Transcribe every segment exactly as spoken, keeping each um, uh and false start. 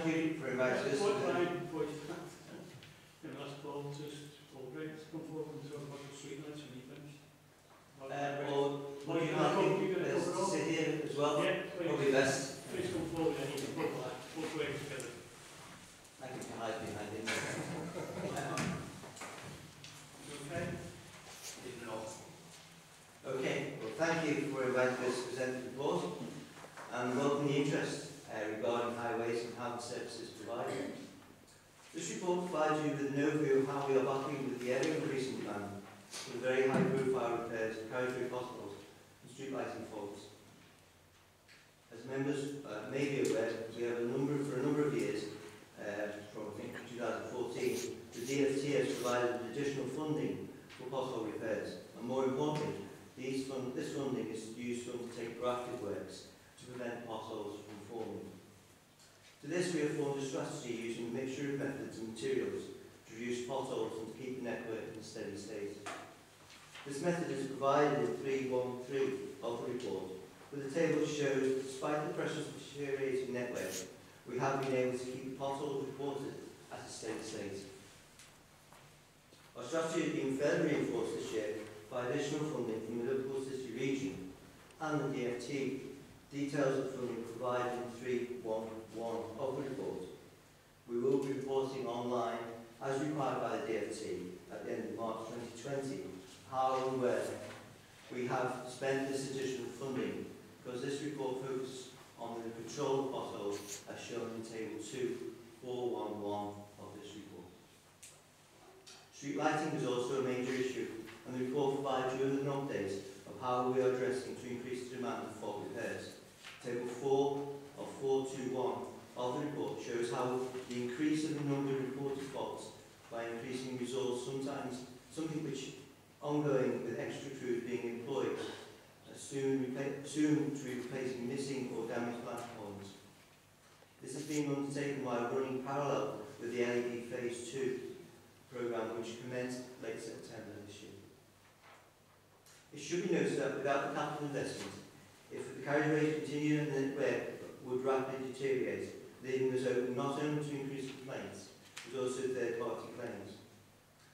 Thank you very much. Yeah, this point nine, point nine. And last call, just all breaks. Come forward and talk about the streetlights and events. Uh, or what you might is to sit here as well. Yeah, probably best. Please come forward and you can put that both ways together. I think you can hide behind him. Okay? Did not. Okay, well, thank you for inviting us to present the report and welcome the interest uh, regarding highways and how the services provided. This report provides you with an overview of how we are battling with the area of the recent plan for the very high profile repairs carried through hospitals and street lighting faults. As members uh, may be aware, we have a number for a number of years, uh, from I think twenty fourteen, the D F T has provided additional funding for pothole repairs, and more importantly, These fund, this funding is used to undertake proactive works to prevent potholes from forming. To this we have formed a strategy using a mixture of methods and materials to reduce potholes and to keep the network in a steady state. This method is provided in three one three of the report, where the table shows that despite the pressures of the deteriorating network, we have been able to keep the potholes reported at a steady state. Our strategy has been further reinforced this year by additional funding from the Liverpool City Region and the D F T. Details of funding provided in three one one of the report. We will be reporting online as required by the D F T at the end of March twenty twenty how and where we have spent this additional funding, because this report focuses on the control of potholes as shown in Table two four one one of this report. Street lighting is also a major issue, and the report provides you with an update of how we are addressing to increase the demand for fault repairs. Table four of four two one of the report shows how the increase in the number of reported faults by increasing resource, sometimes something which ongoing with extra crews being employed, soon, soon to replace missing or damaged platforms. This has been undertaken while running parallel with the L E D Phase two programme, which commenced late September this year. It should be noted that without the capital investment, if the carriageways continue and the network would rapidly deteriorate, leaving us open not only to increased complaints, but also third-party claims.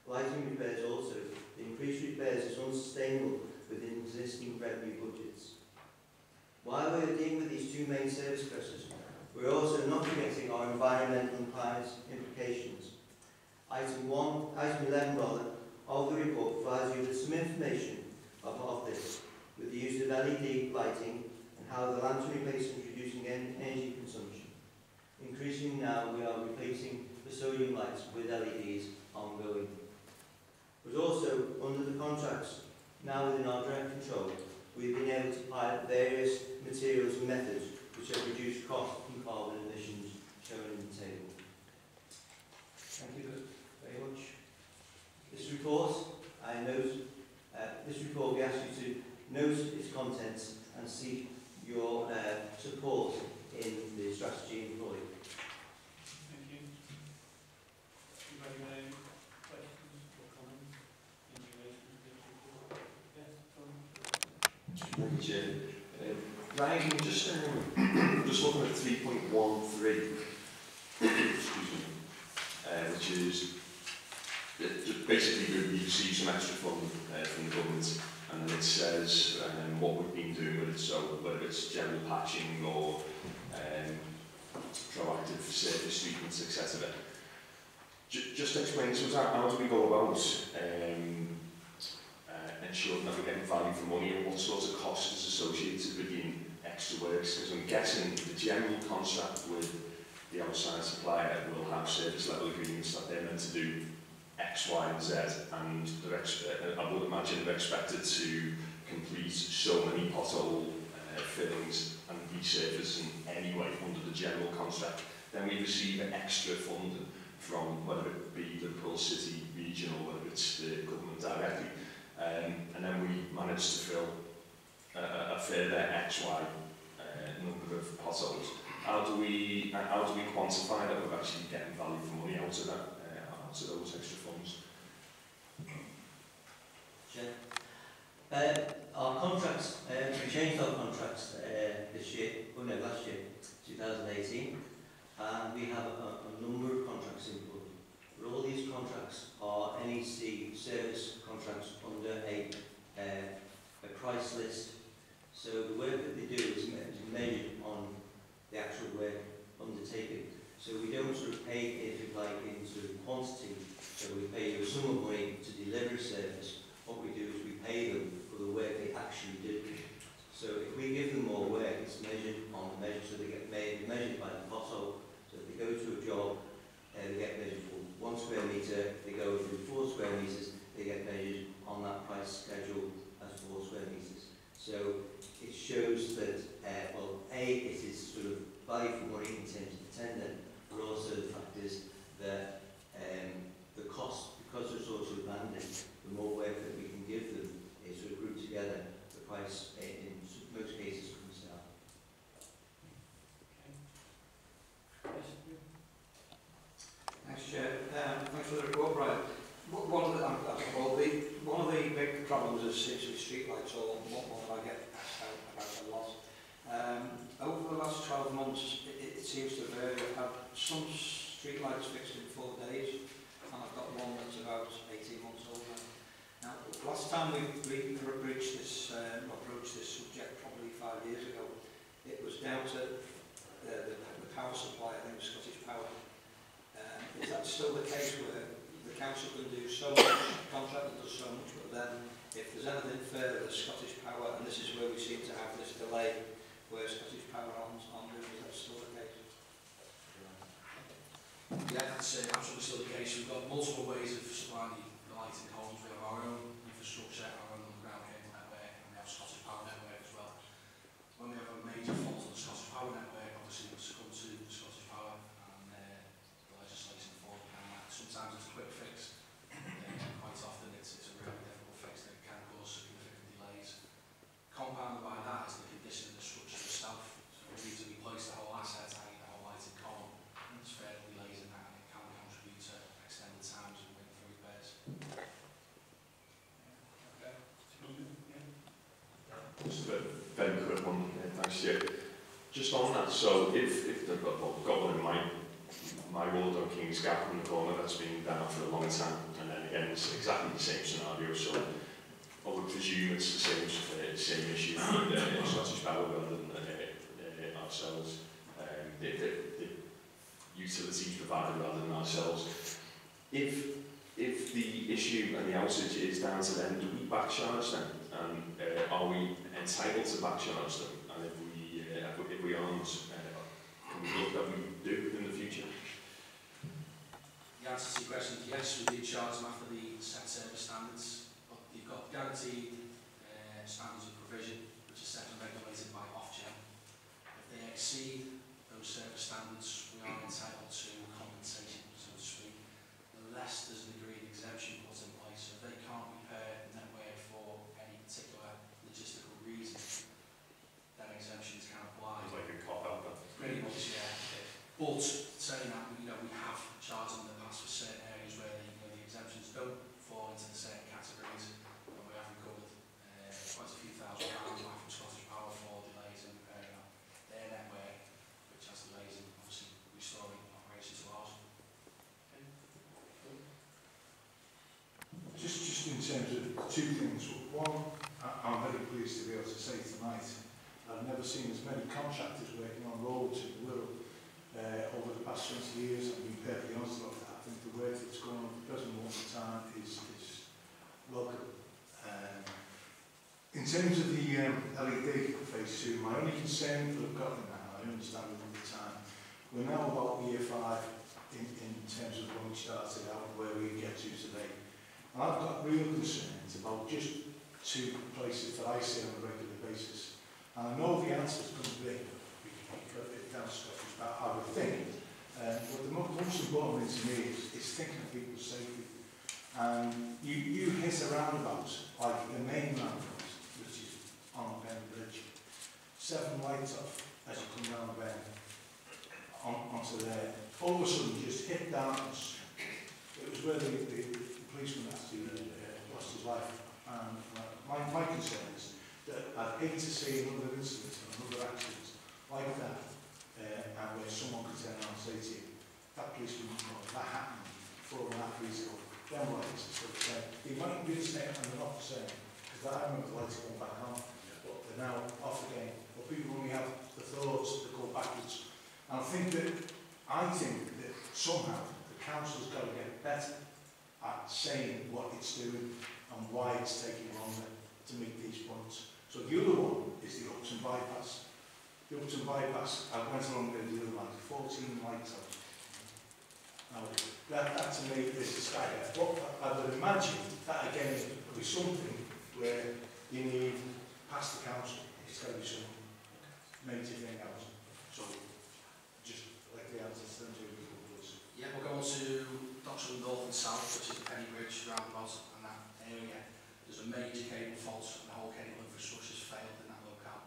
Lighting repairs also, the increased repairs is unsustainable within existing revenue budgets. While we are dealing with these two main service pressures, we are also not forgetting our environmental and climate implications. Item one, item eleven rather, of the report provides you with some information of this, with the use of L E D lighting and how the lantern replacement is reducing energy consumption. Increasingly now we are replacing sodium lights with L E Ds ongoing. But also, under the contracts now within our direct control, we've been able to pilot various materials and methods which have reduced cost and carbon emissions shown in the table. Thank you very much. This report, I note, Uh, this report we ask you to note its contents and seek your uh, support in the strategy employed. Thank you. Anybody got any questions or comments in relation to this report? Yes, Tom. Thank you, Chair. Uh, Ryan, just, um, just looking at three point one three, excuse me, uh, which is basically we received some extra funding uh, from the government, and then it says um, what we've been doing with it, so whether it's general patching or um, proactive surface treatments, et cetera. Just explain to us how, how do we go about um, uh, ensuring that we're getting value for money, and what sort of cost is associated with doing extra works, because I'm guessing the general contract with the outside supplier will have service level agreements that they're meant to do X, Y and Z, and they're uh, I would imagine they're expected to complete so many pothole uh, fillings and resurfacing anyway under the general contract. Then we receive extra funding from whether it be the Liverpool City Region or whether it's the government directly, um, and then we manage to fill uh, a further X, Y uh, number of potholes. How do we uh, how do we quantify that we're actually getting value for money out of that? To those extra funds. Sure. Uh, our contracts, uh, we changed our contracts uh, this year, oh no, last year, twenty eighteen, and we have a, a number of contracts in play. But all these contracts are N E C service contracts under a, uh, a price list. So the work that they do is measured on the actual work undertaken. So we don't sort of pay, if you like, into quantity. So we pay you a sum of money to deliver a service. What we do is we pay them for the work they actually do. So if we give them more work, it's measured on the measure, so they get made, measured by the pothole. So if they go to a job, uh, they get measured for one square metre, they go through four square metres, they get measured on that price schedule as four square metres. So it shows that, uh, well, A, it is sort of value for money in terms of the tender, but also the fact is that um, the cost, because they're sort of banded, the more work that we can give them is sort of grouped together, the price uh, in most cases comes down. Thanks, Chair. Um, thanks for the report, Brian. One of the, um, well, the, one of the big problems is essentially streetlights, or one, one that I get asked about a lot. Um, over the last twelve months, it, it seems to vary. I've had some streetlights fixed in four days, and I've got one that's about eighteen months old now. Now, last time we re reached this, um, approached this subject, probably five years ago, it was down to the, the, the power supply, I think Scottish Power. Um, is that still the case where the council can do so much, contractor does so much, but then if there's anything further, Scottish Power, and this is where we seem to have this delay, where Scottish Power on, on is that still the case? Yeah, that's uh, absolutely still the case. We've got multiple ways of supplying the lighted homes. We have our own infrastructure, our own underground cable network, and we have Scottish Power network as well. When we have a major fault on the Scottish Power network, obviously it's come to the Scottish Power and uh, the legislation for it. And sometimes it's a quick fix, and uh, quite often it's, it's a really difficult fix that can cause significant delays. Compounded by that is the condition of the structure itself. So we need to replace the whole asset, i e the whole lighted column. It's fairly lazy now, and it can contribute to extended times and win for repairs. Okay. Just a very quick one, thanks, Chair. Just on that, so if, if the, well, I've got one in my, my ward on King's Gap in the corner that's been down for a long time, and then again, it's exactly the same scenario, so I would presume it's the same, uh, same issue with uh, Scottish Power rather than uh, uh, ourselves. Um, the, the, the utilities provided rather than ourselves. If if the issue and the outage is down to them, do we backcharge them? And uh, are we entitled to backcharge them? And if we uh, if we aren't, uh, can we look that we do in the future? The answer to your question is yes. We do charge them after the set service standards. You've got guaranteed uh, standards of provision, which are set and regulated by Ofgem. If they exceed those service standards, we are entitled to compensation, so to speak, unless there's an agreed exemption put in place. So if they can't repair the network for any particular logistical reason, then exemptions can apply. It's like a cop-out, but pretty much, yeah. But saying that, you know, we have charged in the past for certain areas where you know, the exemptions don't fall into the same categories. Quite a few thousand pounds back from Scottish Power for delays in repairing uh, their network, which has delays in obviously restoring operations to ours. Just, just in terms of two things. One, I'm very pleased to be able to say tonight that I've never seen as many contractors working on roads in the world uh, over the past twenty years. I've been perfectly honest about that. I think the work that's going on at the present moment in time is, is welcome. Um, In terms of the um, L E D phase two, my only concern that I've got in that, I understand it all the time, we're now about year five in, in terms of when we started out and where we get to today. And I've got real concerns about just two places that I see on a regular basis. And I know the answer is going to be, we can cut it down Scottish, I would think. Uh, but the most important thing to me is, is thinking of people's safety. And you, you hit a roundabout, like the main roundabout, on Penny Bridge. Seven lights off as you come down the bend on, onto there. All of a sudden, just hit darkness. It was where the, the, the policeman actually uh, lost his life. And my, my concern is that I'd hate to see another incident, another accident like that uh, and where someone could turn around and say to you, that policeman, that happened four and a half years ago, then what is it? So they won't be the same and they're not the same, because I remember the lights going back on, but they're now off again. But people only have the thoughts that go backwards. And I think that, I think that somehow the council's got to get better at saying what it's doing and why it's taking longer to meet these points. So the other one is the Upton Bypass. The Upton Bypass, I went along there the other night, fourteen lights on. Now, that, that to me is a sky. But I would imagine that again would be something where you need, past the council, it's got to be some major thing else. So, just like the answers to them do before this. Yeah, we'll go on to Dockside North and South, which is the Penny Bridge, roundabout, and that area. There's a major cable fault and the whole cable infrastructure has failed in that locale.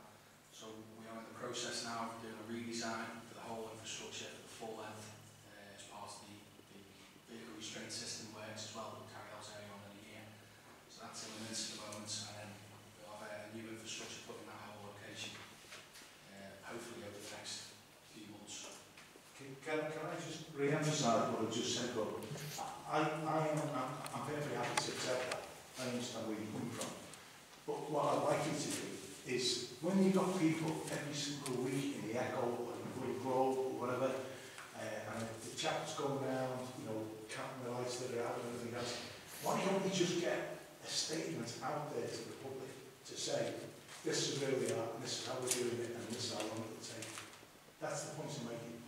So we are in the process now of doing a redesign for the whole infrastructure, the full length, uh, as part of the, the vehicle restraint system works as well. We'll carry those early on in the year. So that's in the midst of the moment, and then we'll have a new infrastructure put in that whole location, uh, hopefully over the next few months. Can, can, can I just re-emphasise what I just said, Bob? I, I, I'm, I'm very happy to accept that. I understand where you come from. But what I'd like you to do is, when you've got people every single week in the Echo or in the Woody Grove or whatever, uh, and the chap's going round, you know, counting the lights that are out and everything else, why don't we just get a statement out there to the public to say, this is where we are, and this is how we're doing it, and this is how long it'll take. That's the point I'm making.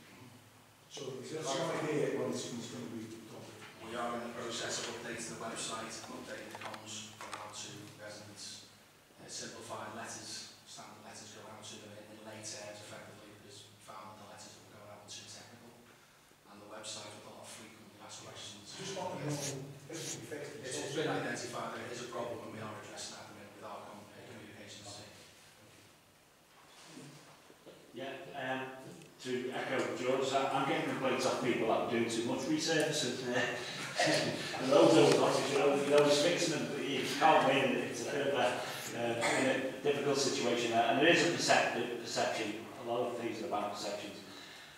So it's just an idea when it's going to be. We are in the process of updating the website and updating the comms out to residents. Uh, simplified letters, standard letters go out to them in late terms effectively, because we found that the letters that were going out were too technical. And the website with a lot of frequently asked questions. Just one of the it's been identified there is a problem and we are addressing that with our communications team. Yeah, um, to echo George, I'm getting complaints off people that do too much resurfacing. And those old cottage, you know, you know, just fixing them, but you can't win. It's a bit of a, uh, in a difficult situation there. And there is a perception, a lot of things are about perceptions.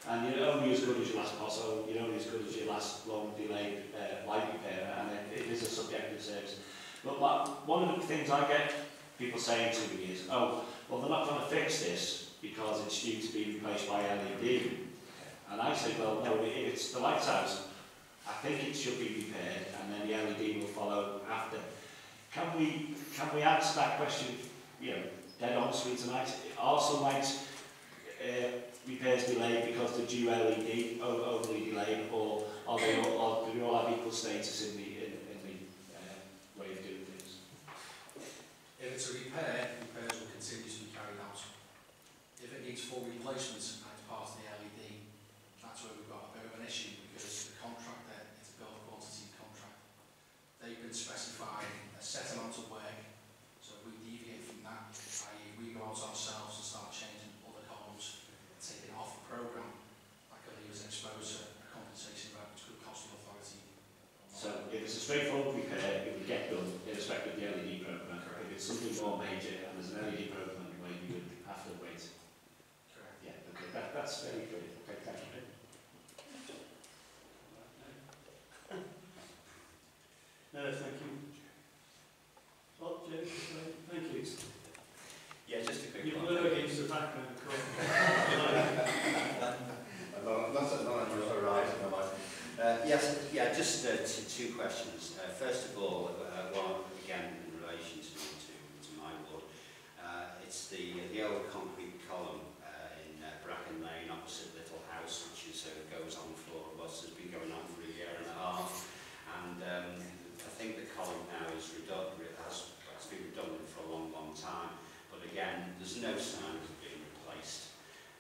And you're only as good as your last pothole, you're only as good as your last long delayed uh, light repair, and it, it is a subjective service. But like, one of the things I get people saying to me is, oh, well, they're not going to fix this, because it's due to be replaced by L E D. And I say, well, no, if it's the lights out, I think it should be repaired, and then the L E D will follow after. Can we can we answer that question, you know, dead honestly tonight? Are some lights uh, repairs delayed because they're due L E D, overly delayed, or are they all, are, do we all have equal status in the in, in the uh, way of doing things? If it's a repair, repairs will continue to be carried out. If it needs full replacement and it's part of the L E D, that's where we've got a bit of an issue, because the contractor, it's a build quantity contract. They've been specified a set amount of work, so if we deviate from that, that is we go out ourselves and start changing other columns and taking off the programme, that could leave us exposed to a compensation rate which could cost the authority. So if it's a straightforward repair, it would get done irrespective of the L E D programme. Correct. If it's something more major and there's an L E D programme where you would have to wait. That, that's very good. Okay, thank you. No, thank you. Oh, James, thank you. Yeah, just a quick You've one. You've got against the background, of course. I'm not at the moment, you're all right. Uh, yes, yeah, just uh, two questions. Uh, first of all, uh, one, again, in relation to, to, to my ward, uh, it's the, the old concrete column Bracknell Lane opposite Little House, which is, uh, goes on for what has been going on for a year and a half, and um, I think the column now is redundant, has, has been redundant for a long, long time, but again, there's no sign of being replaced.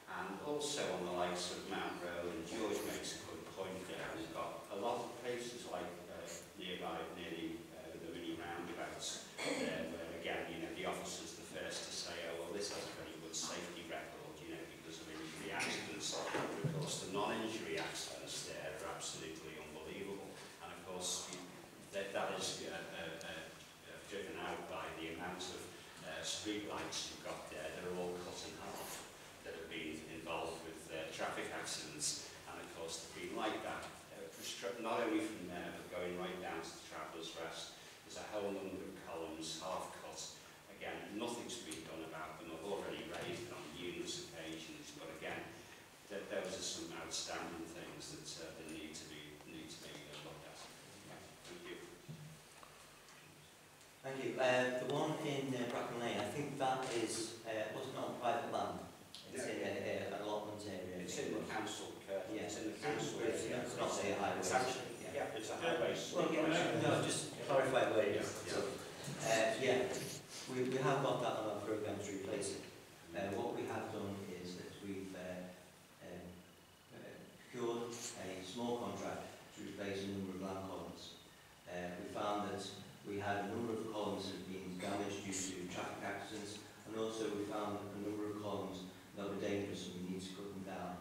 And also on the likes of Mount Road, and George makes a good point there, we've got a lot of places like uh, nearby, near the, uh, the mini roundabouts, there, where again, you know, the officer's the first to say, oh, well, this has a very good safety record. Accidents, of course, the non-injury accidents there are absolutely unbelievable, and of course that, that is uh, uh, uh, driven out by the amount of uh, street lights you've got there. They're all cut in half that have been involved with uh, you. Uh, the one in uh, Bracknell Lane, I think that is, uh, wasn't on private land. It's yeah. in a, a allotment area. It's in the council. Uh, yeah. It's in the council. It's, yeah. it's not a highway. It's actually, yeah. yeah. It's a highway. Well, well, no, no, no, just yeah. clarify where it is. Yeah. Uh, yeah. We, we have got that on our programme to replace it. Uh, what we have done is that we've uh, um, uh, procured a small contract to replace a number of land columns. Uh, we found that we had a number of columns that had been damaged due to traffic accidents, and also we found a number of columns that were dangerous and we need to cut them down.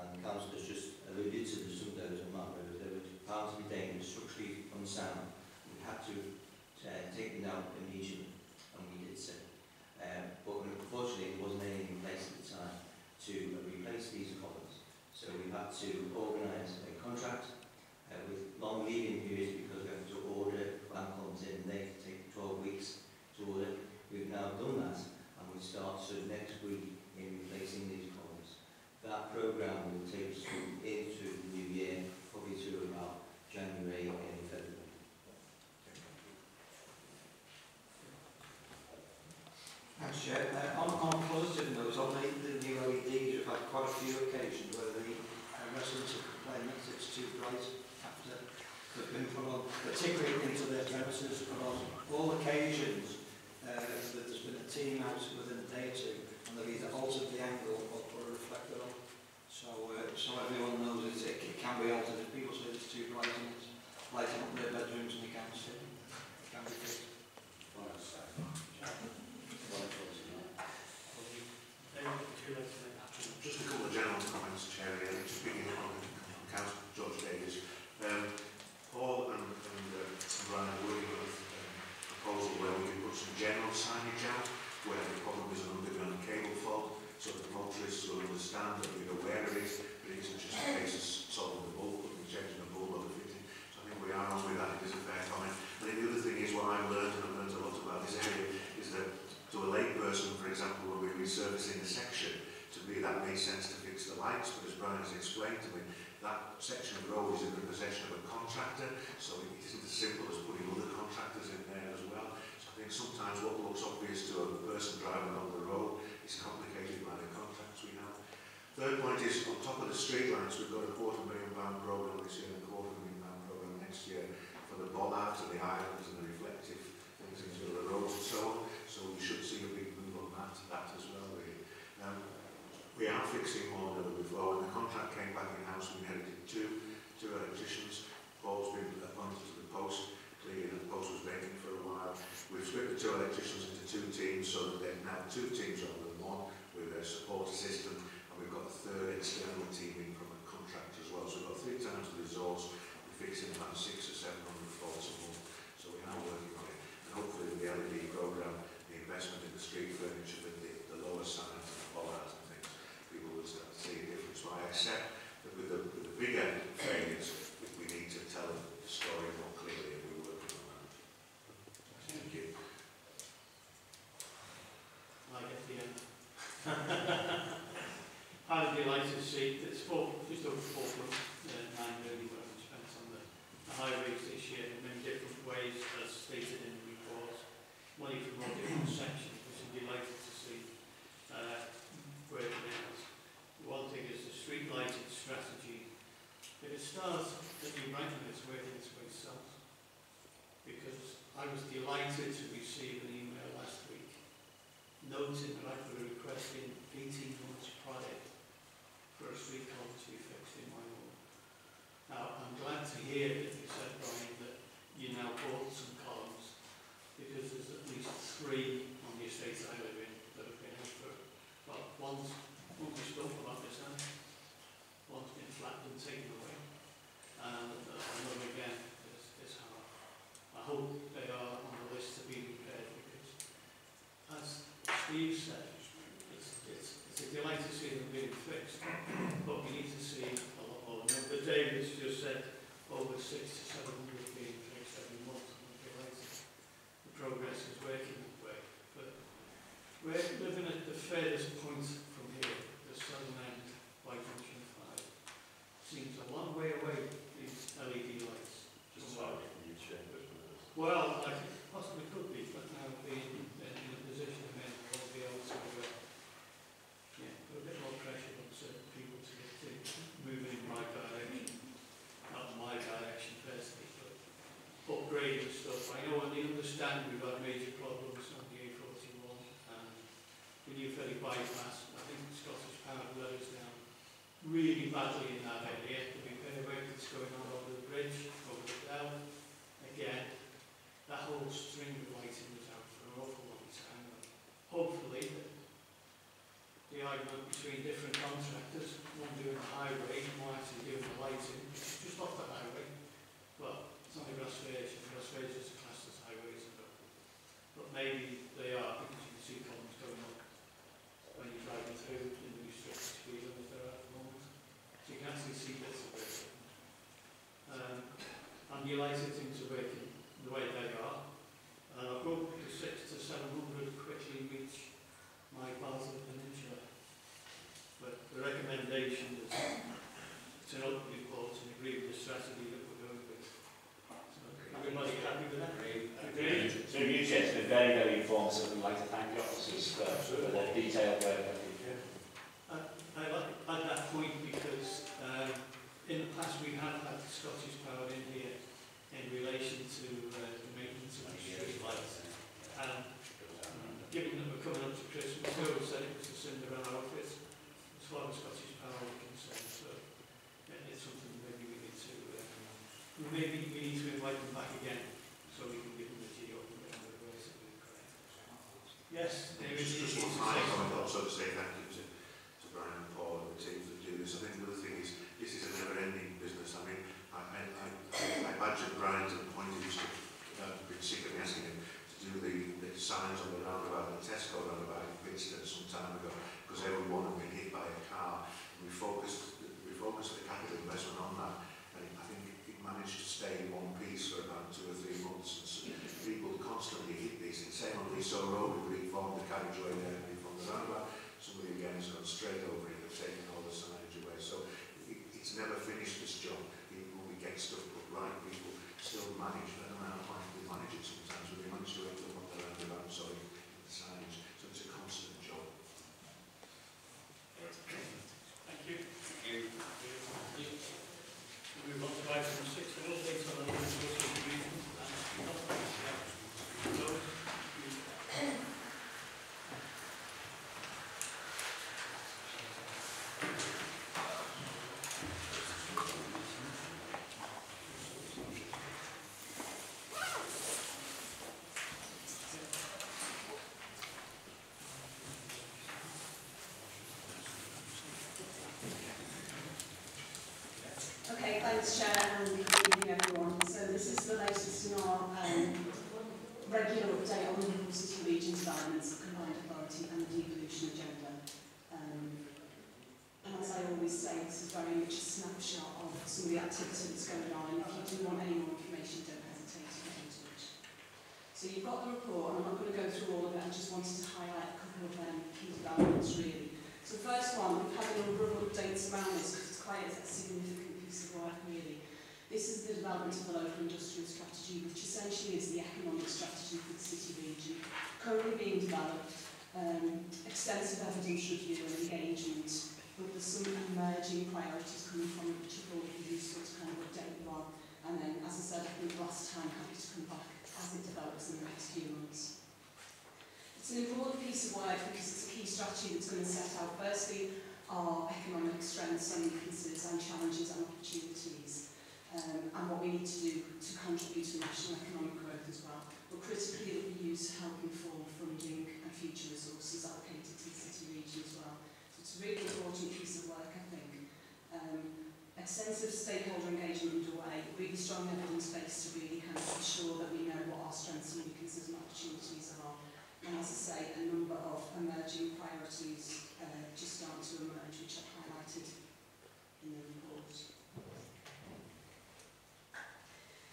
And the council has just alluded to some of those on Mark River. They were found to be dangerous, structurally unsound. We had to uh, take them down immediately, and we did so. Um, but unfortunately, there wasn't anything in place at the time to replace these columns. So we've had to organise a contract uh, with long leading periods because we have to order land columns in, and they can take twelve weeks to order. We've now done that, and we start so next week in replacing these columns. That programme will take us into the new year, probably to about January and February. Thanks, Chair. Uh, on, on positive notes, on the, the new L E Ds, we've had quite a few occasions where the uh, residents have complained that it's too bright after they've been put on, particularly into their premises. But on all occasions, uh, that there's been a team out within a day or two, and they've either altered the angle or put a reflector on. So, uh, so everyone knows it's, it can be altered. If people say it's too bright and it's lighting up their bedrooms and they can't see, it can be fixed. Well, that's uh, just a couple of general comments, Chair, really, speaking on Council George Davies. Um, Paul and, and uh, Brian are working on a proposal where we can put some general signage out where the problem is an underground cable fault, so that motorists will understand and be aware of it, but it isn't just a case of solving the bulb, but changing the bulb or the fitting. So I think we are on with that, it is a fair comment. I think the other thing is what I've learned, and I've learned a lot about this area, is that to a layperson, for example, when we're resurfacing a section, to me that made sense to fix the lights, but as Brian has explained to me, that section of road is in the possession of a contractor, so it isn't as simple as putting other contractors in there as well. So I think sometimes what looks obvious to a person driving on the road is complicated by the contracts we have. Third point is, on top of the street lights, we've got a quarter million pound programme this year and a quarter million pound programme next year for the bollards and the islands and the reflective things into the roads and so on. So we should see a big move on that, that as well, really. Um, we are fixing more than before. When the contract came back in-house, we inherited two, two electricians. Paul's been appointed to the post. Clearly the post was vacant for a while. We've split the two electricians into two teams so that they're now two teams rather than one with a support system. And we've got a third external team in from a contract as well. So we've got three times the resource. We're fixing about six or seven hundred faults a month. So we are working on it. And hopefully with the L E D programme, investment in the street furniture with the, the lower signs and the bollards and things, people will start to see a difference. So I accept that with the, with the bigger failures, we need to tell the story more clearly and we're working on that. Thank you. Like at the end. How would you like to see, it's four, just over four foot, uh, nine million what I've spent on the, the highways this year in many different ways as stated in the reports. Money from all different sections, which I'm delighted to see uh, working out. One thing is the street lighting strategy. If it starts at New Bracknell, it's working its way south. Because I was delighted to receive an email last week noting that I was requesting eighteen months prior for a street column to be fixed in my ward. Now, I'm glad to hear that you said, Brian, that you now bought some columns, because there's at least three on the estate I live in that have been out for, well, one's, once we spoke about this now, one's been flattened and taken away, and another again is, is hard. I hope they are on the list to be repaired because, as Steve said, it's, it's, it's a delight to see them being fixed, but we need to see a lot more. Now, David's just said over six to seven hundred being fixed every month. Progress is working that way, but we're living at the furthest point from here, the southern end by junction five. Seems a long way away, these L E D lights. Just like in the new chambers. Well, I think possibly could be, but understand we've got major problems on the A forty-one and the Newferry Bypass. I think Scottish Power let us down really badly in that area. The repair work that's going on over the bridge, over the dell, again, that whole string of lighting was out for an awful long time. And hopefully, the, the argument between different contractors, one doing the highway, one actually doing the lighting, just off the highway. Well, it's not a grass version, grass versions are classed as highways, but maybe they are because you can see columns going up when you're driving through in the restricted speed limit there at the moment. So you can actually see bits of it. Um, and you light it into working the way they are. And I've got up to six to seven hundred quickly reach my part of the peninsula. But the recommendation is to help report and agree with the strategy that we're going with. So everybody happy with that? Agreed. So you gents have been very, very informative, and I'd like to thank the officers for, for their detailed work. I, I like at that point because um, in the past we have had Scottish Power in here in relation to uh, the maintenance of the street lights. And um, given that we're coming up to Christmas, we always said it was the Cinderella office as far as Scottish Power were concerned. So it's something maybe we need to, uh, maybe we need to invite them back again so we can give them the G O. Yes, David. Just, just one final comment also to say thank you to, to Brian and Paul and the team that do this. I think the other thing is this is a never-ending business. I mean, I, I, I, I imagine Brian's at the point of view that I've been secretly asking him to do the, the signs on the roundabout, the Tesco roundabout in Pittsburgh some time ago, because everyone had been hit by a car. And we focused, we focused the capital investment on that, and I think it managed to stay in one piece for about two or three months. And so people constantly hit these. And same on Liso Road, we reformed the carriageway there and reformed the roundabout. Somebody again has gone straight over it, they've taken all the signage away. So it, it's never finished, this job. Even when we get stuff put right, people still manage that amount of money. We manage it sometimes, but we manage to end up on the roundabout, so it, the signage. So it's a constant job. Thank you. Thank you. We move on to item six. A little bit on the Universal Credit and Dockside. Thanks, Chair, and good evening, everyone. So this is the latest in our um, regular update on the Liverpool City Region developments of combined authority and the devolution agenda. Um, and as I always say, this is very much a snapshot of some of the activity that's going on. And if you do want any more information, don't hesitate to get in touch. So you've got the report, and I'm not going to go through all of it. I just wanted to highlight a couple of um, key developments, really. So the first one, we've had a number of updates around this because it's quite a significant of work, really. This is the development of the local industrial strategy, which essentially is the economic strategy for the city region, currently being developed, um, extensive evidence review and engagement, but there's some emerging priorities coming from it, which I thought would be useful to kind of update you on. And then, as I said, I think last time, happy to come back as it develops in the next few months. It's an important piece of work because it's a key strategy that's going to set out, firstly, our economic strengths and weaknesses and challenges and opportunities, um, and what we need to do to contribute to national economic growth as well, but critically that we use to help inform funding and future resources allocated to the city region as well. So it's a really important piece of work, I think. Um, extensive stakeholder engagement underway, really strong evidence base to really kind of ensure that we know what our strengths and weaknesses and opportunities are. And as I say, a number of emerging priorities uh, just starting to emerge, which I've highlighted in the report.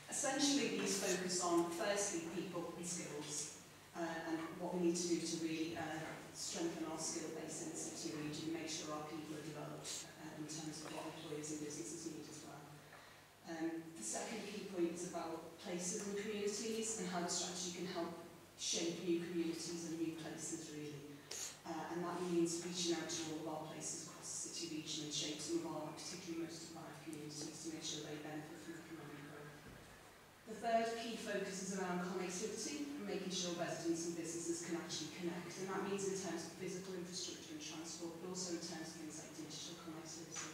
Essentially, these focus on, firstly, people and skills, uh, and what we need to do to really uh, strengthen our skill base in the city region, make sure our people are developed uh, in terms of what employers and businesses need as well. Um, the second key point is about places and communities and how the strategy can help shape new communities and new places, really. Uh, and that means reaching out to all of our places across the city region and shape some of our particularly most deprived communities to make sure they benefit from economic growth. The third key focus is around connectivity and making sure residents and businesses can actually connect. And that means in terms of physical infrastructure and transport, but also in terms of things like digital connectivity.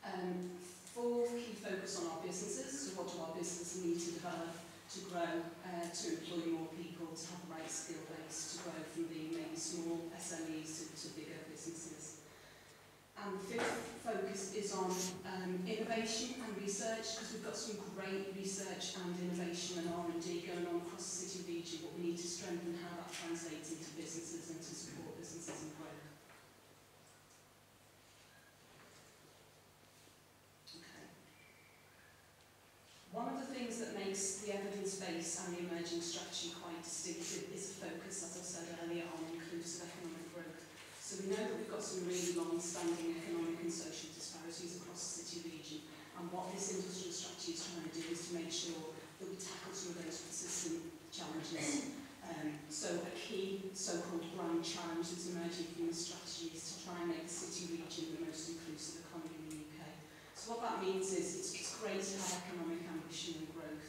Um, fourth, key focus on our businesses. So what do our businesses need to develop, to grow, uh, to employ more people, to have the right skill base, to grow from the maybe small S M Es to, to bigger businesses. And the fifth focus is on um, innovation and research, because we've got some great research and innovation and R and D going on across the city region, but we need to strengthen how that translates into businesses and to support businesses and growth. Okay. One of the things that makes the evidence base and the emerging strategy quite distinctive is a focus, as I said earlier, on inclusive economic growth. So we know that we've got some really long-standing economic and social disparities across the city region, and what this industrial strategy is trying to do is to make sure that we tackle some of those persistent challenges. Um, so a key so-called grand challenge that's emerging from this strategy is to try and make the city region the most inclusive economy in the U K. So what that means is it's, it's great to have economic ambition and growth,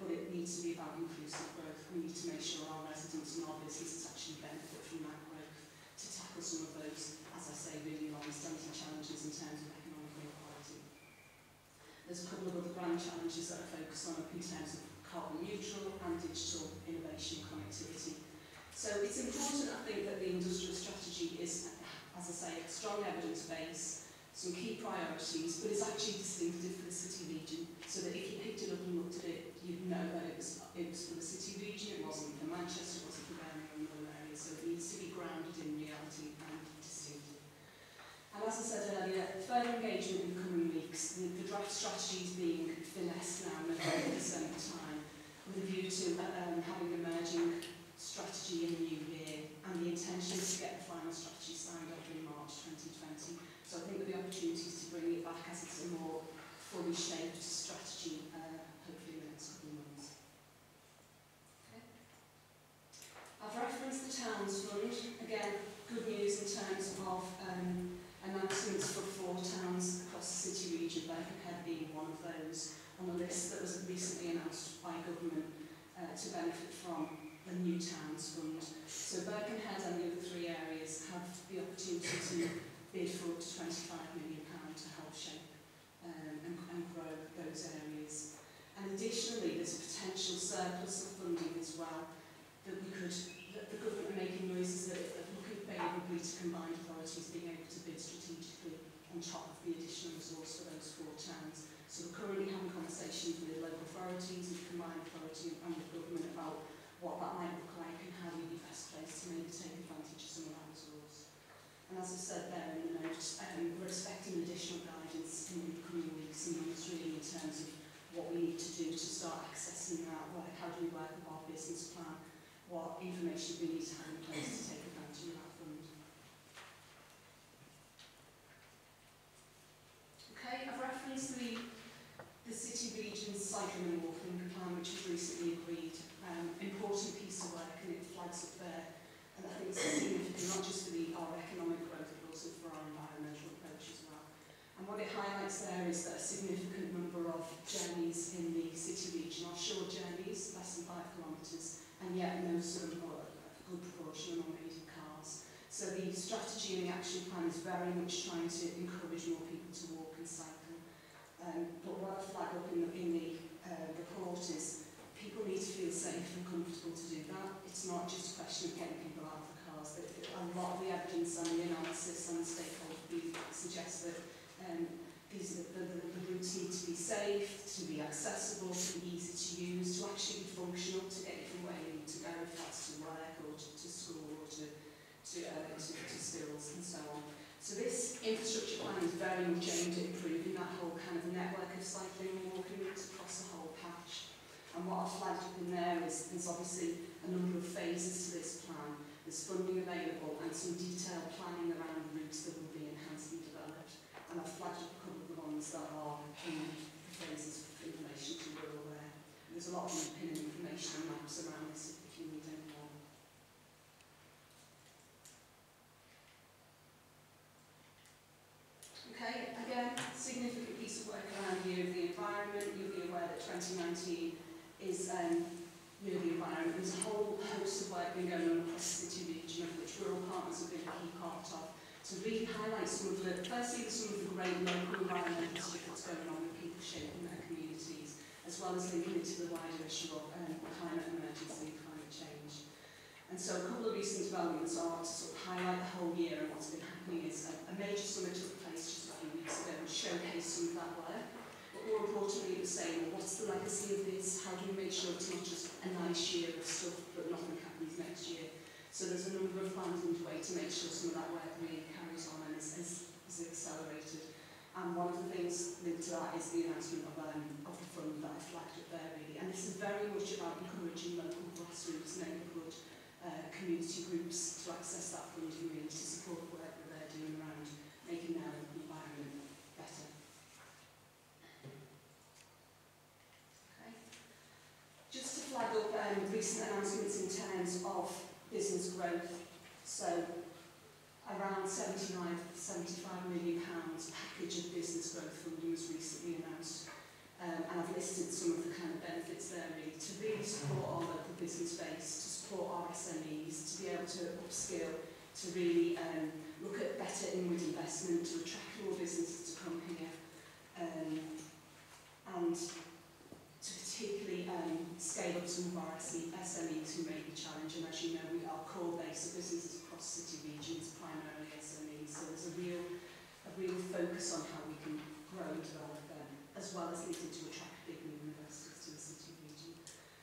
but it needs to be about inclusive growth. We need to make sure our residents and our businesses actually benefit from that growth, to tackle some of those, as I say, really long-standing challenges in terms of economic inequality. There's a couple of other grand challenges that I focus on in terms of carbon neutral and digital innovation connectivity. So it's important, I think, that the industrial strategy is, as I say, a strong evidence base, some key priorities, but it's actually distinctive for the city region, so that if you picked it up and looked at it, you'd know that it was, it was for the city region, it wasn't for Manchester, it wasn't for Birmingham, or whatever. So it needs to be grounded in reality and distinctive. And as I said earlier, further engagement in the coming weeks. The, the draft strategy is being finessed now at the same time, with a view to um, having an emerging strategy in the new year, and the intention is to get the final strategy signed up in March twenty twenty. So I think there'll be opportunities to bring it back as it's a more fully shaped strategy, uh, hopefully in the next couple of months. I've referenced the Towns Fund. Again, good news in terms of um, announcements for four towns across the city region, Birkenhead being one of those, on the list that was recently announced by government uh, to benefit from the new Towns Fund. So Birkenhead and the other three areas have the opportunity to bid for up to twenty-five million pounds to help shape um, and, and grow those areas. And additionally, there's a potential surplus of funding as well, that we could, that the government are making noises that looking favourably to combined authorities being able to bid strategically on top of the additional resource for those four towns. So we're currently having conversations with the local authorities and the combined authority and the government about what that might look like and how we'd be best placed to maybe take advantage of some of that resource. And as I said there in the notes, um, we're expecting additional guidance in the coming weeks and months really in terms of what we need to do to start accessing that, what, how do we work with our business plan, what information we need to have in place to take advantage of that fund. Okay, I've referenced the, the City Region's cycling and walking plan, which was recently agreed. Um, important piece of work, and it flags up there. And I think it's significant not just for the, our economic growth, but also for our environmental approach as well. And what it highlights there is that a significant number of journeys in the City Region are short journeys, less than five kilometres. And yet no sort of good proportion of non-native cars. So the strategy and the action plan is very much trying to encourage more people to walk and cycle. Um, but what I flag up in the, in the uh, report is people need to feel safe and comfortable to do that. It's not just a question of getting people out of the cars. But a lot of the evidence and the analysis and the stakeholder feedback suggests that um, these are the, the, the routes need to be safe, to be accessible, to be easy to use, to actually be functional, to get you from where you need to go, if that's to work or to, to school or to, to, uh, to, to skills and so on. So this infrastructure plan is very much aimed at improving that whole kind of network of cycling and walking routes across the whole patch. And what I've flagged up in there is there's obviously a number of phases to this plan. There's funding available and some detailed planning around the routes that will be enhanced and developed. And I've flagged up a couple of the ones that are in the phases of information to rural there. And there's a lot of pin information and maps around this if you need any more. Okay, again, significant piece of work around the year of the environment. You'll be aware that twenty nineteen is um, near the environment. There's a whole host of work been going on across the city region, of which rural partners have been a key part of, to really highlight some of the, firstly, some of the great local environmental stuff that's going on with people shaping their communities, as well as linking it to the wider issue of um, climate emergency, climate change. And so a couple of recent developments are to sort of highlight the whole year, and what's been happening is a, a major summit took place just a few weeks ago and showcased some of that work. But more importantly, it was saying, well, what's the legacy of this? How do we make sure it's not just a nice year of stuff, but nothing happens next year? So there's a number of plans underway to make sure some of that work really carries on and is, is, is accelerated. And one of the things linked to that is the announcement of, um, of the fund that I flagged up there, really. And this is very much about encouraging local grassroots neighbourhood Uh, community groups to access that funding, really, to support the work that they're doing around making their environment better. Okay. Just to flag up um, recent announcements in terms of business growth. So around seventy-nine, seventy-five million pounds package of business growth funding was recently announced. Um, and I've listed some of the kind of benefits there, really, to really support our local business base, to support our S M Es, to be able to upskill, to really um, look at better inward investment, to attract more businesses to come here, um, and to particularly um, scale up some of our S M Es who may be challenged. And as you know, we, our core base of businesses across city regions, primarily S M Es, so there's a real, a real focus on how we can grow and develop, as well as needing to attract big new investors to the city region.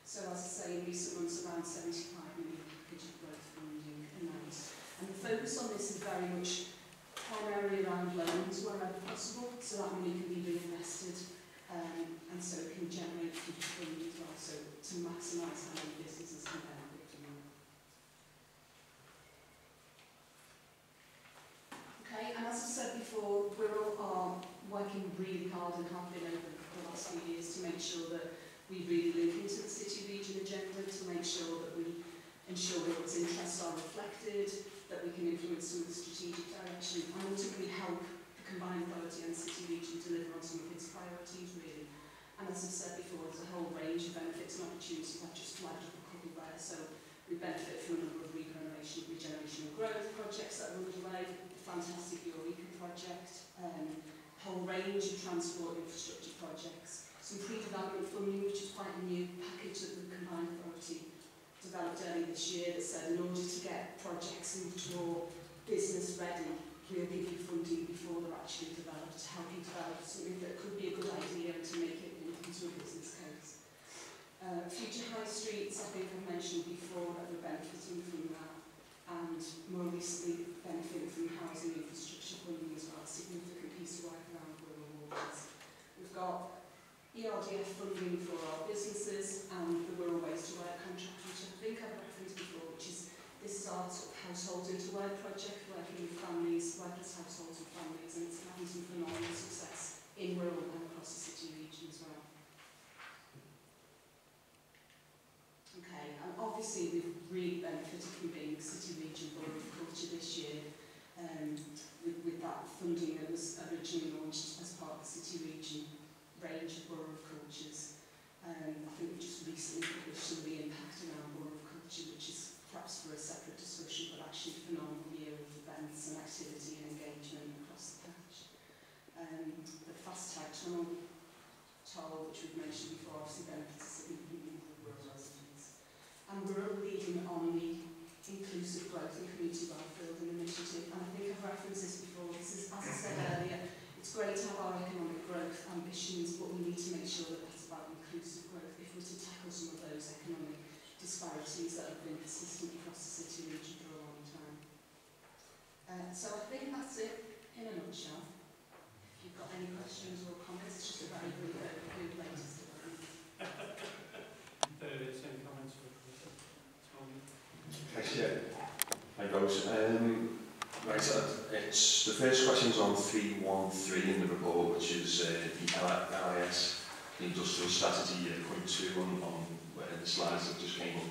So as I say, in recent months, around seventy-five million package of growth funding announced. And the focus on this is very much primarily around loans wherever possible, so that money can be reinvested, um, and so it can generate future funding as well, so to maximise how many businesses can benefit from that. Okay, and as I said before, we're all are working really hard and have been over the last few years to make sure that we really link into the city region agenda, to make sure that we ensure that what's interests are reflected, that we can influence some of the strategic direction, and ultimately help the combined authority and city region deliver on some of its priorities, really. And as I've said before, there's a whole range of benefits and opportunities. I've just flagged up a couple there. So we benefit from a number of regeneration, regeneration and growth projects that are underway, the fantastic Eureka project, um, whole range of transport infrastructure projects, some pre-development funding, which is quite a new package that the combined authority developed early this year that said, in order to get projects and more business ready, we'll give you funding before they're actually developed to help you develop something that could be a good idea to make it into a business case. Uh, future high streets, I think I mentioned before, that we're benefiting from that, and more recently benefiting from housing infrastructure funding as well, significant piece of work around rural waters. We've got E R D F funding for our businesses and the Rural Ways to Work contract, which I think I've referenced before, which is this is our sort of household into work project, working with families, workers, households and families, and it's having some phenomenal success in rural and across the city region as well. Okay, and obviously we've really benefited from being City Region Board of Culture this year. Um, with, with that funding that was originally launched as part of the City Region range of Borough of Cultures. Um, I think we just recently published some of the impact around Borough of Culture, which is perhaps for a separate discussion, but actually a phenomenal year of events and activity and engagement across the patch. Um, the Fast Tag Tunnel toll, which we've mentioned before, obviously benefits significantly rural residents. And we're leading on the inclusive growth and community wealth building initiative, and I think I've referenced this before. This is, as I said earlier, it's great to have our economic growth ambitions, but we need to make sure that that's about inclusive growth if we're to tackle some of those economic disparities that have been persistent across the city region for a long time. Uh, so I think that's it in a nutshell. If you've got any questions or comments, it's just a very brief overview of the latest development. Any comments for Thanks, yeah. Hi, guys. Um, right, it's the first question's on three one three in the report, which is uh, the L I S, the Industrial Strategy point two on, on uh, the slides that just came up.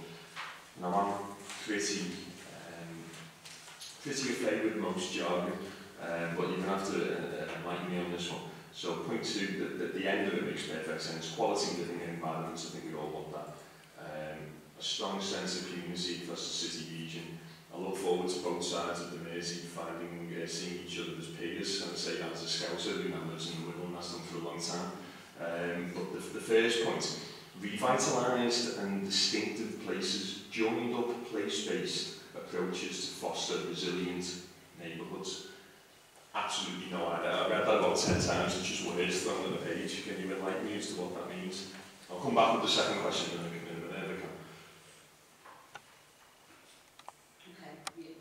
Now, I'm pretty, um, pretty afraid with most jargon, um, but you're going to have to uh, enlighten me on this one. So, point two, the, the, the end of it makes perfect sense. Quality living environments, I think we all want that. Um, a strong sense of unity across the city region. I look forward to both sides of the Mersey finding, uh, seeing each other as peers, and I say that as a scouser, who now lives in Wimbledon and has done for a long time. Um, but the, the first point, revitalised and distinctive places, joined up place-based approaches to foster resilient neighbourhoods. Absolutely no idea. I've read that about ten times, it's just words thrown on the page. Can you enlighten me as to what that means? I'll come back with the second question in a minute.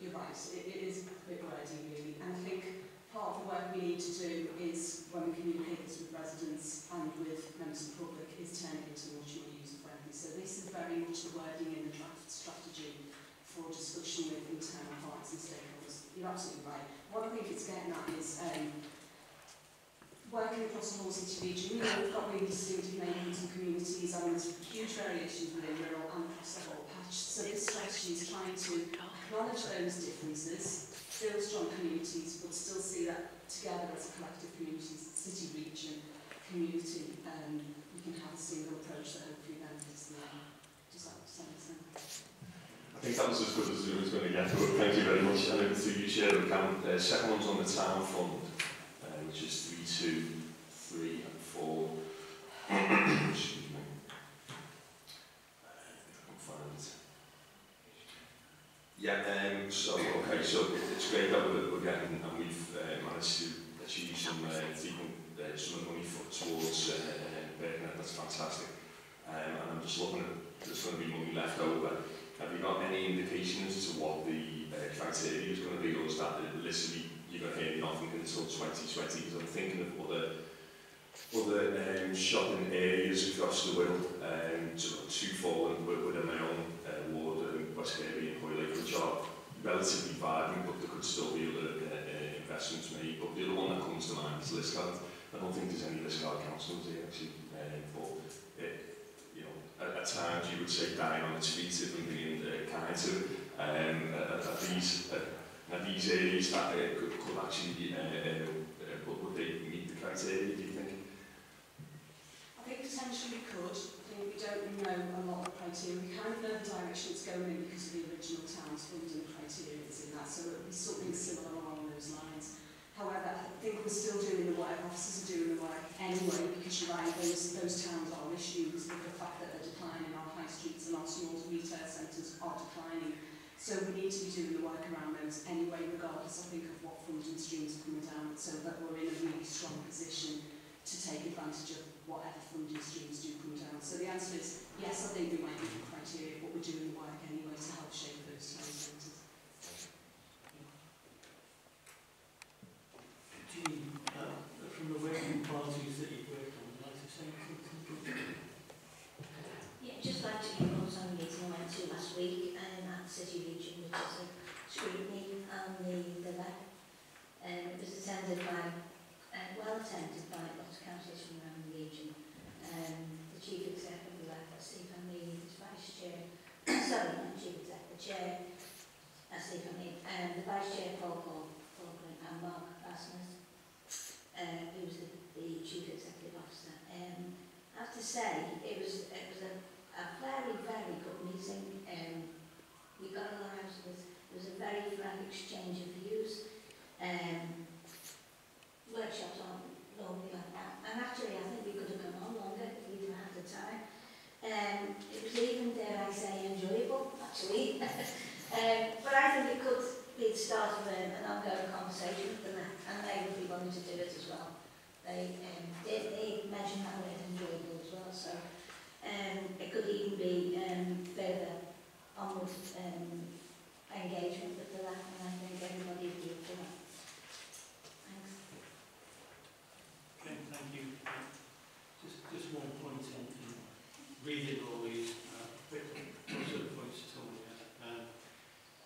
You're right, it, it is a bit wordy really, and I think part of the work we need to do is, when we communicate this with residents and with members of the public, is turn it into much more user-friendly. So this is very much the wording in the draft strategy for discussion with internal parties and stakeholders. You're absolutely right. What I think it's getting at is um, working across the whole city region. You know, we've got really distinctive neighbourhoods and communities, and there's huge variations within rural and across the whole patch. So this strategy is trying to acknowledge those differences, build strong communities, but still see that together as a collective community, city region, community, um, we can have a single approach that hopefully benefits the land. Does that make sense? I think that was as good as it was going to get. Thank you very much. And over to you, Chair. The second one's on the town fund, uh, which is three, two, three, and four. Excuse me. I can't find it. Yeah, um, so, okay, so it's great that we're, we're getting, and we've uh, managed to achieve some, uh, uh, some money for, towards uh, Birkenhead. That's fantastic. Um, and I'm just looking at, there's going to be money left over. Have you got any indications to what the uh, criteria is going to be, or is that literally you're going to hear nothing until twenty twenty? Because I'm thinking of other, other um, shopping areas across the world, um, two-falling within my own uh, ward, um, West Kirby and Hoylake, which are relatively vibrant, but there could still be other uh, investments made. But the other one that comes to mind is Liscard. I don't think there's any Liscard councillors here, actually. Um, but it, you know, at, at times you would say dying on its feet if and being uh, kind to it. Um, at, at these, uh, at these areas that uh, could, could actually, uh, uh, would they meet the criteria, do you think? I think potentially could. We don't know a lot of criteria. We kind of know the direction it's going in because of the original town's funding criteria that's in that, so it would be something similar along those lines. However, I think we're still doing the work, officers are doing the work anyway, because you're right, those, those towns are issues with the fact that they're declining, our high streets and our small retail centres are declining. So we need to be doing the work around those anyway, regardless, I think, of what funding streams are coming down, so that we're in a really strong position to take advantage of whatever funding streams do come down. So the answer is yes, I think we might need the criteria, but we're doing the work anyway to help shape those town centres. Uh, from the working parties that you've worked on, would you like to say something? Yeah, just like to propose on the meeting I went to last week um, at the City Region, which is a scrutiny and the, the L E D. Um, it was attended by Uh, well attended by lots of councillors from around the region. Um, the Chief Executive of the L E D, Stephen Mead, his Vice Chair, sorry, not Chief Executive, the Chair, uh, Stephen Mead, um, the Vice Chair, Paul Colvin, and Mark Rasmus, uh, who was the, the Chief Executive Officer. Um, I have to say, it was, it was a, a very, very good meeting. Um, we got along with, it was a very frank exchange of views. Um, workshops aren't normally like that, and actually I think we could have gone on longer if we didn't have the time. Um, it was even, dare I say, enjoyable, actually. um, but I think it could be the start of an, an ongoing conversation with them, and they would be wanting to do it as well. They, um, they, they mentioned that word enjoyable as well, so um, it could even be um, further onward um, engagement with the L E D, and I think everybody would be up to that. Thank you. Just, just one point on reading all these quick uh, sort of points Tony. Uh,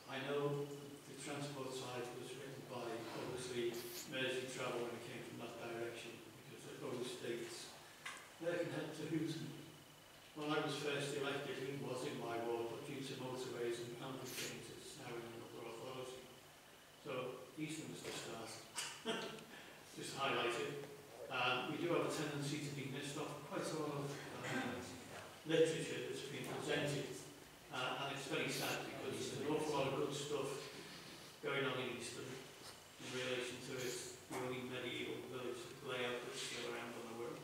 I know the transport side was written by obviously Mersey Travel when it came from that direction because it always states Birkenhead to Hooton. When I was first elected, it was in my ward, but due to motorways and camping things, it's now in another authority. So Eastham was just asked, just highlighted. Um, we do have a tendency to be missed off quite a lot of uh, literature that's been presented, Uh, and it's very sad because there's an awful lot of good stuff going on in Eastham in relation to its really medieval village layout that's still around on the world.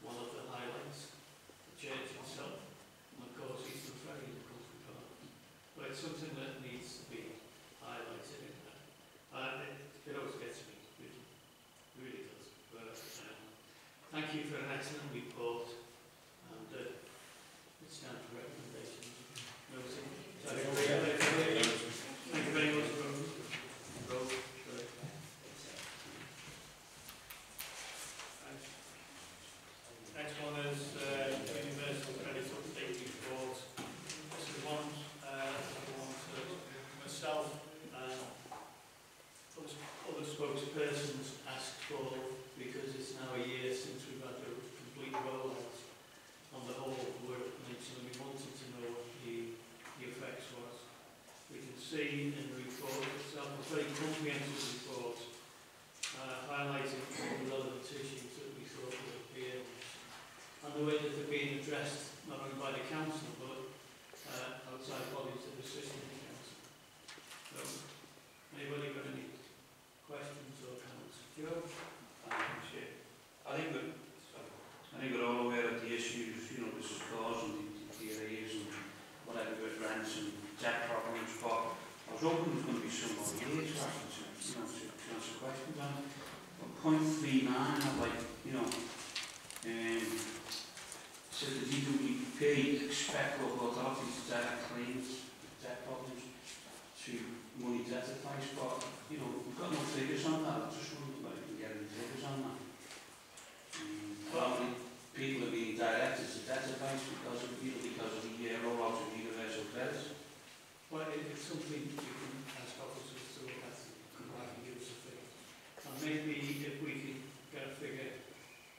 One of the highlights, the church itself, and of course Eastham Ferry is a country park. But it's something that needs to be highlighted in that. Uh, it, it always gets me, it really does. But, um, thank you for an excellent report, and uh, it's time for recommendations. No, so, thank you very much for both. Next one is uh, Universal Credit Update Report. This is one uh, I want to myself and other spokespersons asked for, because it's now a year since we've had a complete rollout on the whole of the work, and we wanted to know what the, the effects was. We can see in the report itself, a very comprehensive report, uh, highlighting all the relevant issues that we thought would appear, and the way that they're being addressed, not only by the council, but uh, outside bodies that assist in the council. So, anybody got any questions or comments? Joe? I think that I think we're all aware of the issues, you know, the scores and the T R As and whatever with rents and debt problems, but I was hoping there was going to be some more years to answer, you know, to answer questions on it. But point three nine, I'd like, you know, um, said the D W P expect local authorities to direct claims, debt problems, to money debt advice, but, you know, we've got no figures on that. I just wondered if we can get any figures on that. Well, people are being directed to debt advice because of, you know, because of the uh, rollout of universal credit. Well, it's something you can ask officers to look at and give us a figure. And maybe if we can get a figure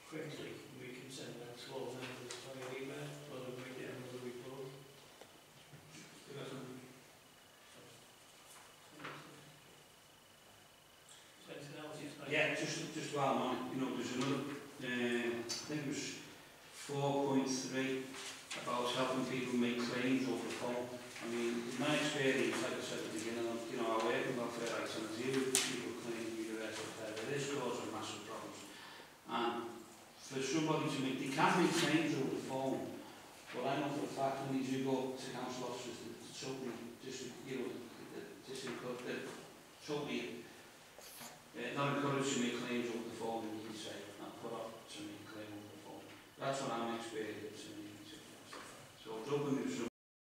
quickly, we can send that to all members via email or make it another report. Yeah, just just while I'm on it, you know, there's another. Uh, I think it was four point three about helping people make claims over the phone. I mean, in my experience, like I said at the beginning, you know, I work in welfare rights and I deal with people claiming universal credit. It is causing massive problems. And for somebody to make, they can make claims over the phone, but I know for a fact when they do go to council officers, they're totally, dis you know, disencouraged, they're totally uh, not encouraged to make claims over the phone, you can say. That's what I'm experiencing. So, I was hoping it was